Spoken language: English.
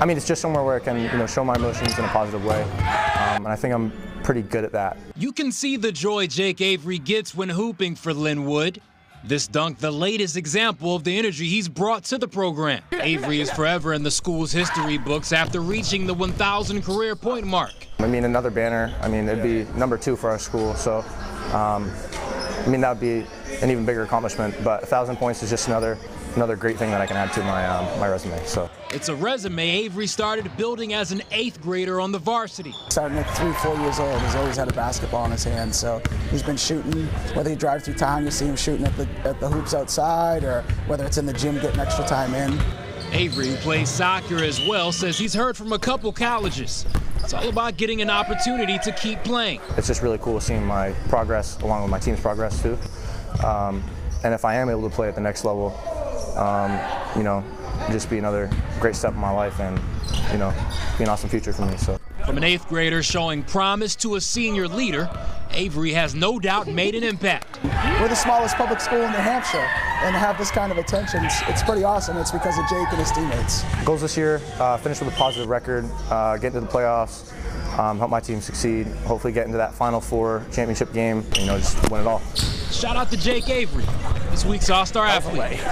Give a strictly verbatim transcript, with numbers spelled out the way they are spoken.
I mean, it's just somewhere where I can, you know, show my emotions in a positive way, um, and I think I'm pretty good at that. You can see the joy Jake Avery gets when hooping for Lin-Wood. This dunk, the latest example of the energy he's brought to the program. Avery is forever in the school's history books after reaching the one thousand career point mark. I mean, another banner. I mean, it'd be number two for our school, so um, I mean, that would be an even bigger accomplishment, but one thousand points is just another another great thing that I can add to my, um, my resume. So it's a resume Avery started building as an eighth grader on the varsity. Starting at three, four years old, he's always had a basketball in his hand, so he's been shooting. Whether he drives through town, you see him shooting at the, at the hoops outside, or whether it's in the gym getting extra time in. Avery, who plays soccer as well, says he's heard from a couple colleges. It's all about getting an opportunity to keep playing. It's just really cool seeing my progress along with my team's progress too. Um, and if I am able to play at the next level, um, you know, just be another great step in my life and, you know, be an awesome future for me. So. From an eighth grader showing promise to a senior leader, Avery has no doubt made an impact. We're the smallest public school in New Hampshire, and to have this kind of attention, it's, it's pretty awesome. It's because of Jake and his teammates. Goals this year, uh, finish with a positive record, uh, get into the playoffs, um, help my team succeed, hopefully get into that Final Four championship game, you know, just win it all. Shout out to Jake Avery, this week's All-Star Athlete.